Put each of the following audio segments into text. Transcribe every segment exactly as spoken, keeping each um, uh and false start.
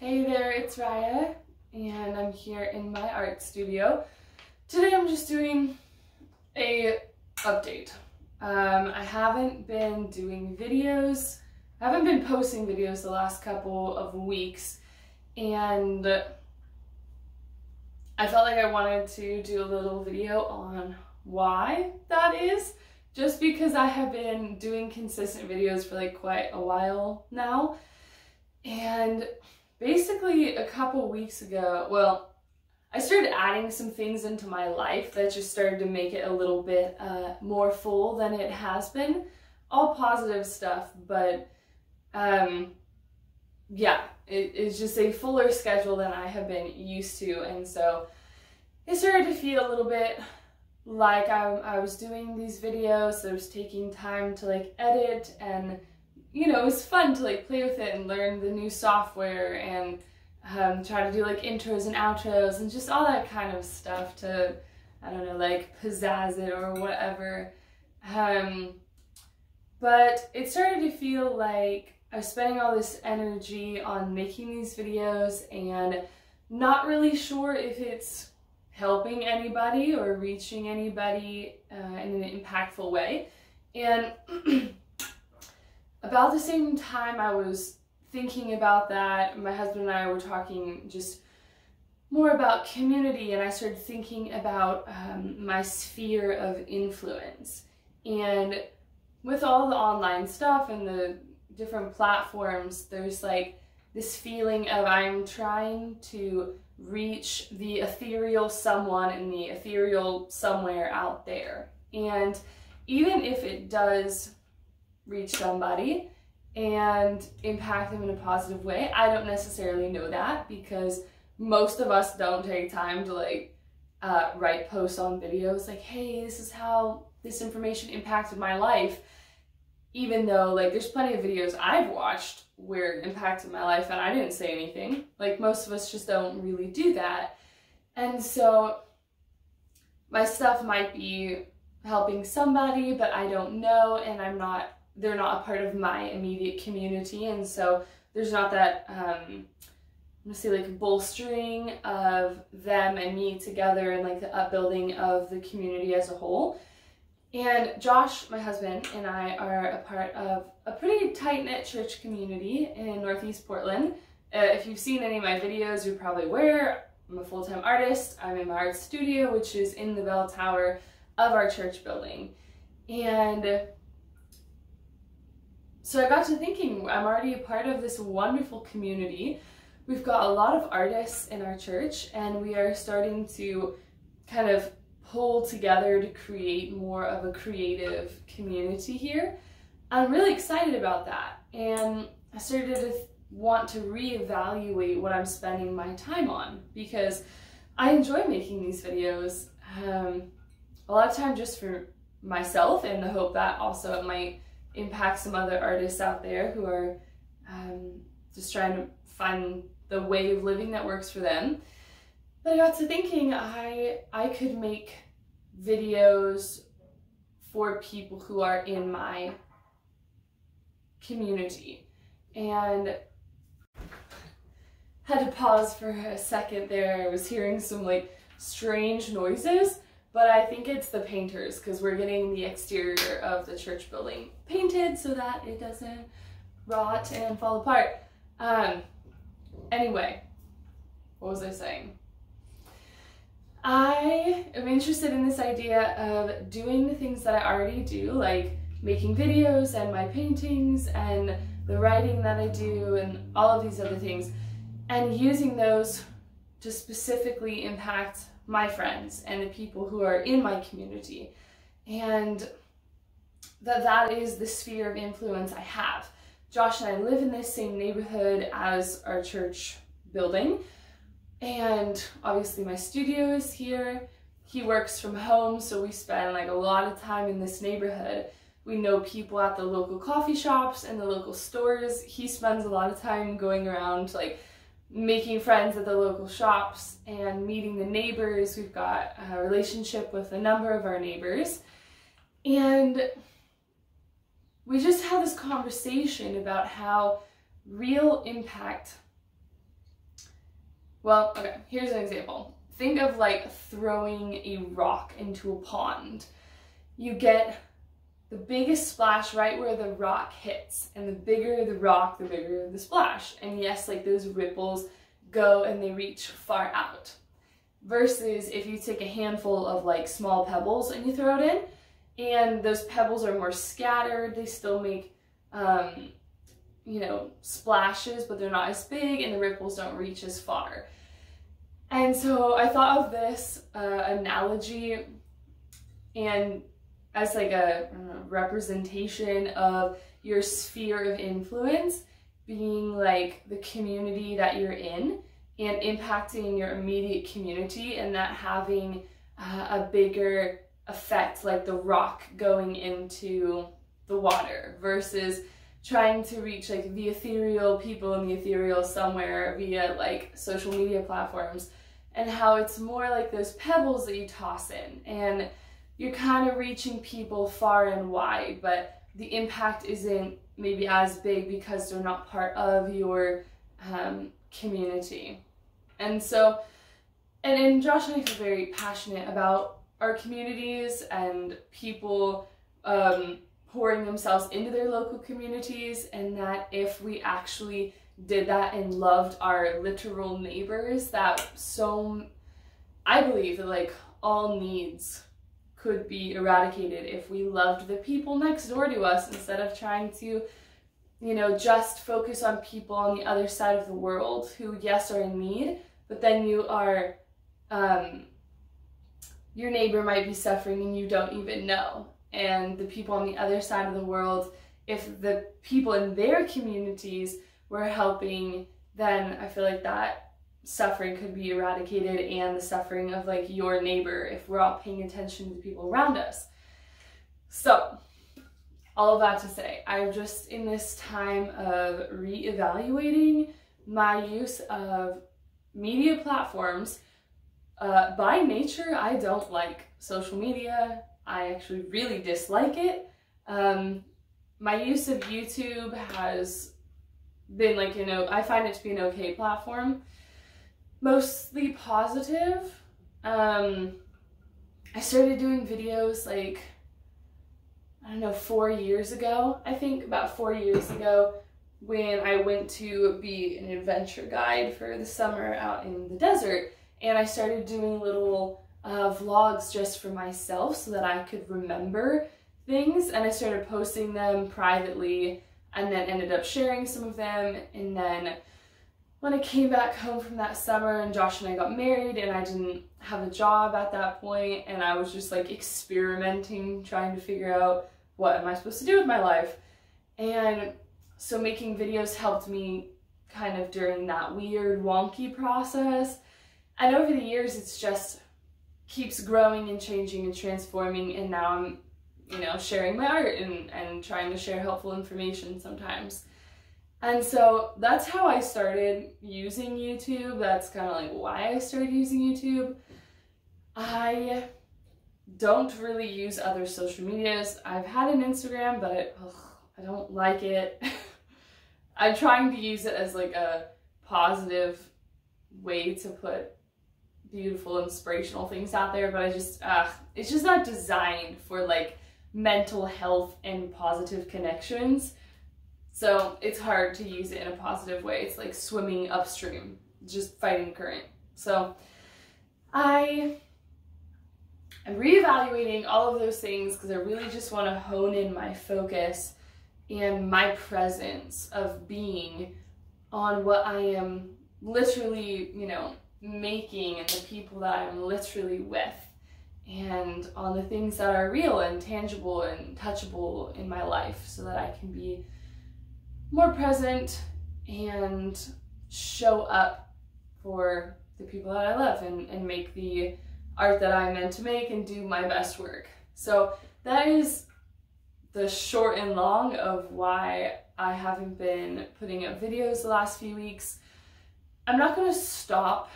Hey there, it's Raya, and I'm here in my art studio. Today I'm just doing a update. Um, I haven't been doing videos, I haven't been posting videos the last couple of weeks, and I felt like I wanted to do a little video on why that is, just because I have been doing consistent videos for like quite a while now, and basically a couple weeks ago, well, I started adding some things into my life that just started to make it a little bit uh, more full than it has been. All positive stuff, but um, yeah, it, it's just a fuller schedule than I have been used to, and so it started to feel a little bit like I, I was doing these videos, so I was taking time to like edit, and you know, it was fun to like play with it and learn the new software and um, try to do like intros and outros and just all that kind of stuff to, I don't know, like pizzazz it or whatever. Um, but it started to feel like I was spending all this energy on making these videos and not really sure if it's helping anybody or reaching anybody uh, in an impactful way. And about the same time I was thinking about that, my husband and I were talking just more about community, and I started thinking about um, my sphere of influence. And with all the online stuff and the different platforms, there's like this feeling of I'm trying to reach the ethereal someone and the ethereal somewhere out there. And even if it does reach somebody and impact them in a positive way, I don't necessarily know that, because most of us don't take time to like uh, write posts on videos like, hey, this is how this information impacted my life, even though like there's plenty of videos I've watched where it impacted my life and I didn't say anything. Like, most of us just don't really do that. And so my stuff might be helping somebody, but I don't know, and I'm not they're not a part of my immediate community, and so there's not that, um, I'm gonna say like bolstering of them and me together and like the upbuilding of the community as a whole. And Josh, my husband, and I are a part of a pretty tight-knit church community in Northeast Portland. Uh, if you've seen any of my videos, you're probably aware I'm a full-time artist. I'm in my art studio, which is in the bell tower of our church building. And so I got to thinking, I'm already a part of this wonderful community. We've got a lot of artists in our church, and we are starting to kind of pull together to create more of a creative community here. I'm really excited about that, and I started to want to reevaluate what I'm spending my time on, because I enjoy making these videos um, a lot of time just for myself, and the hope that also it might impact some other artists out there who are um, just trying to find the way of living that works for them. But I got to thinking I, I could make videos for people who are in my community. And had to pause for a second there. I was hearing some like strange noises, but I think it's the painters, because we're getting the exterior of the church building painted so that it doesn't rot and fall apart. Um, anyway, what was I saying? I am interested in this idea of doing the things that I already do, like making videos and my paintings and the writing that I do and all of these other things, and using those to specifically impact my friends and the people who are in my community, and that that is the sphere of influence I have. Josh and I live in this same neighborhood as our church building, and obviously my studio is here. He works from home, so we spend like a lot of time in this neighborhood. We know people at the local coffee shops and the local stores. He spends a lot of time going around like making friends at the local shops and meeting the neighbors. We've got a relationship with a number of our neighbors. And we just had this conversation about how real impact Well, okay, here's an example. Think of like throwing a rock into a pond. You get the biggest splash right where the rock hits, and the bigger the rock, the bigger the splash. And yes, like those ripples go and they reach far out. Versus if you take a handful of like small pebbles and you throw it in, and those pebbles are more scattered, they still make, um, you know, splashes, but they're not as big and the ripples don't reach as far. And so I thought of this uh, analogy and as like a, I don't know, representation of your sphere of influence being like the community that you're in and impacting your immediate community, and that having uh, a bigger effect, like the rock going into the water, versus trying to reach like the ethereal people in the ethereal somewhere via like social media platforms, and how it's more like those pebbles that you toss in and you're kind of reaching people far and wide, but the impact isn't maybe as big because they're not part of your um, community. And so, and, and Josh and I feel very passionate about our communities and people um, pouring themselves into their local communities, and that if we actually did that and loved our literal neighbors, that so, I believe that like all needs could be eradicated if we loved the people next door to us instead of trying to, you know, just focus on people on the other side of the world who, yes, are in need, but then you are, um, your neighbor might be suffering and you don't even know. And the people on the other side of the world, if the people in their communities were helping, then I feel like that suffering could be eradicated, and the suffering of like your neighbor, if we're all paying attention to the people around us. So all of that to say, I'm just in this time of reevaluating my use of media platforms. Uh, by nature, I don't like social media. I actually really dislike it. Um, my use of YouTube has been like, you know, I find it to be an okay platform. Mostly positive. Um, I started doing videos like, I don't know, four years ago. I think about four years ago when I went to be an adventure guide for the summer out in the desert. And I started doing little uh, vlogs just for myself so that I could remember things. And I started posting them privately and then ended up sharing some of them. And then when I came back home from that summer and Josh and I got married and I didn't have a job at that point, and I was just like experimenting, trying to figure out what am I supposed to do with my life. And so making videos helped me kind of during that weird wonky process. And over the years, it's just keeps growing and changing and transforming. And now I'm, you know, sharing my art and, and trying to share helpful information sometimes. And so that's how I started using YouTube. That's kind of like why I started using YouTube. I don't really use other social medias. I've had an Instagram, but it, ugh, I don't like it. I'm trying to use it as like a positive way to put beautiful, inspirational things out there, but I just, uh, it's just not designed for like mental health and positive connections. So it's hard to use it in a positive way. It's like swimming upstream, just fighting current. So I am reevaluating all of those things because I really just want to hone in my focus and my presence of being on what I am literally, you know, making and the people that I'm literally with, and on the things that are real and tangible and touchable in my life, so that I can be more present and show up for the people that I love, and, and make the art that I'm meant to make and do my best work. So that is the short and long of why I haven't been putting up videos the last few weeks. I'm not gonna stop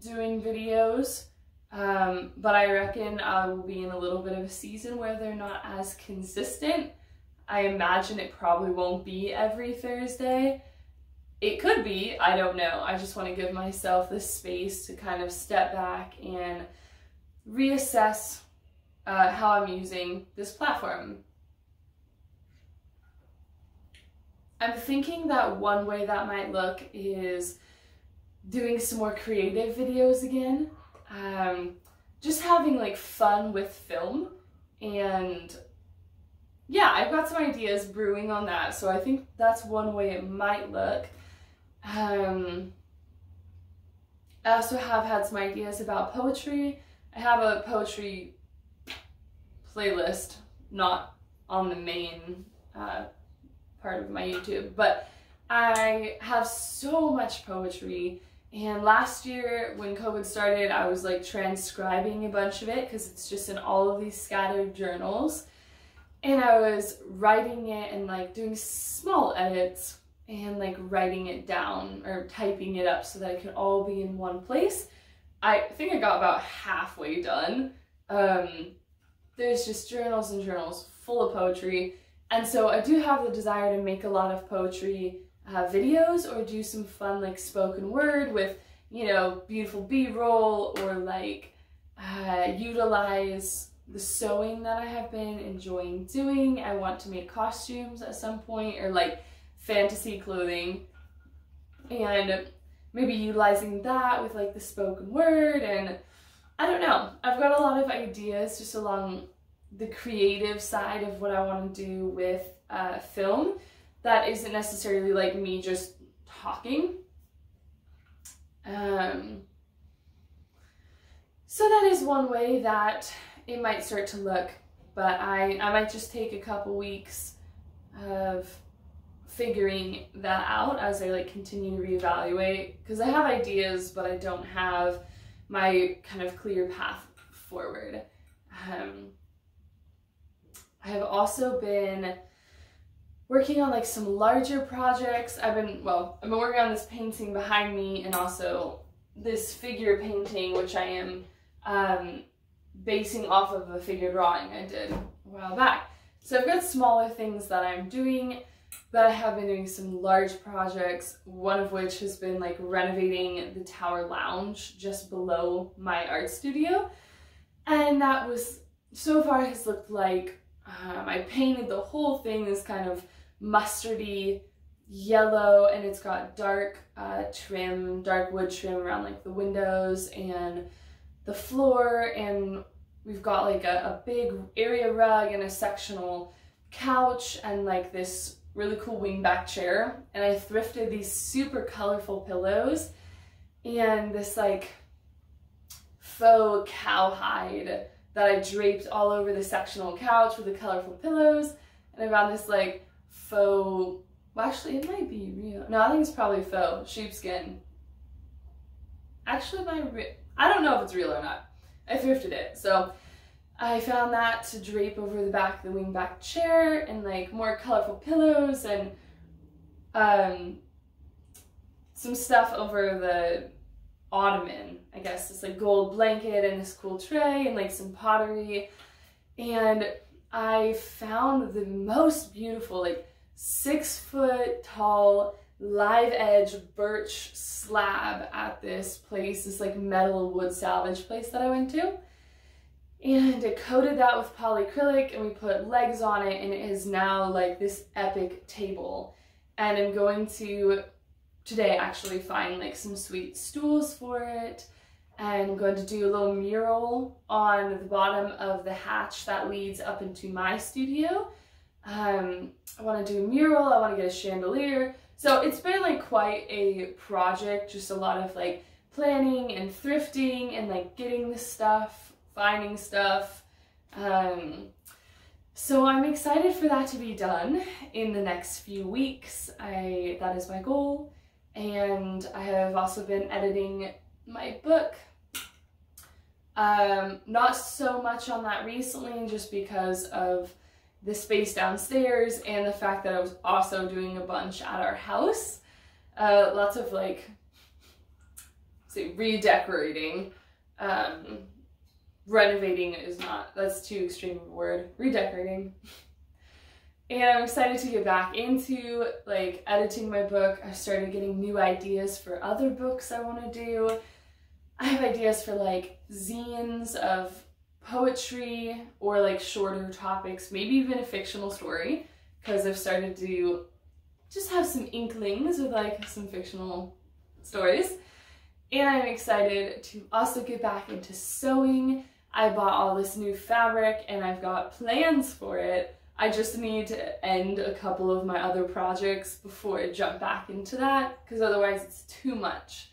doing videos, um, but I reckon I will be in a little bit of a season where they're not as consistent. I imagine it probably won't be every Thursday, It could be, I don't know. I just want to give myself this space to kind of step back and reassess uh, how I'm using this platform. I'm thinking that one way that might look is doing some more creative videos again. Um, just having like fun with film, and yeah, I've got some ideas brewing on that, so I think that's one way it might look. Um, I also have had some ideas about poetry. I have a poetry playlist, not on the main uh, part of my YouTube, but I have so much poetry, and last year when COVID started, I was like transcribing a bunch of it because it's just in all of these scattered journals, and I was writing it and like doing small edits and like writing it down or typing it up so that it could all be in one place. I think I got about halfway done. Um, there's just journals and journals full of poetry, and so I do have the desire to make a lot of poetry uh, videos or do some fun like spoken word with, you know, beautiful B-roll, or like uh, utilize the sewing that I have been enjoying doing. I want to make costumes at some point, or like fantasy clothing, and maybe utilizing that with like the spoken word, and I don't know. I've got a lot of ideas just along the creative side of what I want to do with uh, film that isn't necessarily like me just talking. Um, so that is one way that it might start to look, but I, I might just take a couple weeks of figuring that out as I like continue to reevaluate, because I have ideas, but I don't have my kind of clear path forward. Um, I have also been working on like some larger projects. I've been, well, I've been working on this painting behind me and also this figure painting, which I am um, basing off of a figure drawing I did a while back. So I've got smaller things that I'm doing, but I have been doing some large projects, one of which has been like renovating the tower lounge just below my art studio. And that was, so far has looked like um, I painted the whole thing this kind of mustardy yellow, and it's got dark uh, trim, dark wood trim around like the windows and the floor, and we've got like a, a big area rug and a sectional couch and like this really cool wingback chair, and I thrifted these super colorful pillows and this like faux cowhide that I draped all over the sectional couch with the colorful pillows, and I found this like faux, well actually it might be real, no I think it's probably faux sheepskin, actually my I don't know if it's real or not. I thrifted it, so I found that to drape over the back of the wingback chair, and like more colorful pillows, and um, some stuff over the ottoman, I guess, this like gold blanket and this cool tray and like some pottery, and I found the most beautiful like six foot tall live edge birch slab at this place, this like metal wood salvage place that I went to, and it coated that with polyacrylic and we put legs on it, and it is now like this epic table, and I'm going to today actually find like some sweet stools for it, and I'm going to do a little mural on the bottom of the hatch that leads up into my studio. um I want to do a mural, I want to get a chandelier. So it's been like quite a project, just a lot of like planning and thrifting and like getting the stuff, finding stuff. Um, so I'm excited for that to be done in the next few weeks. I, that is my goal. And I have also been editing my book. Um, not so much on that recently, just because of the space downstairs and the fact that I was also doing a bunch at our house. Uh, lots of like, say redecorating. Um, renovating is not, that's too extreme of a word. Redecorating. And I'm excited to get back into like editing my book. I've started getting new ideas for other books I want to do. I have ideas for like zines of poetry or like shorter topics, maybe even a fictional story, because I've started to just have some inklings with like some fictional stories. And I'm excited to also get back into sewing. I bought all this new fabric and I've got plans for it. I just need to end a couple of my other projects before I jump back into that, because otherwise it's too much.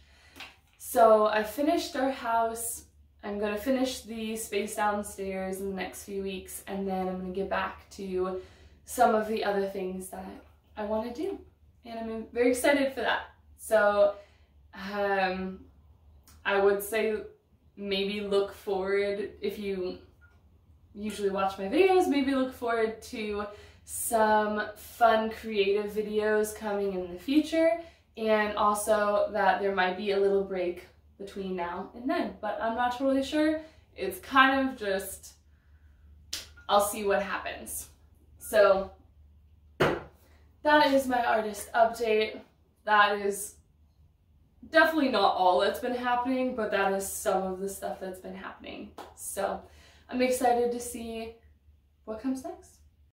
So I finished our house. I'm going to finish the space downstairs in the next few weeks, and then I'm going to get back to some of the other things that I want to do. And I'm very excited for that. So um, I would say maybe look forward, if you usually watch my videos, maybe look forward to some fun creative videos coming in the future, and also that there might be a little break between now and then, but I'm not totally sure. It's kind of just, I'll see what happens. So that is my artist update. That is definitely not all that's been happening, but that is some of the stuff that's been happening. So I'm excited to see what comes next.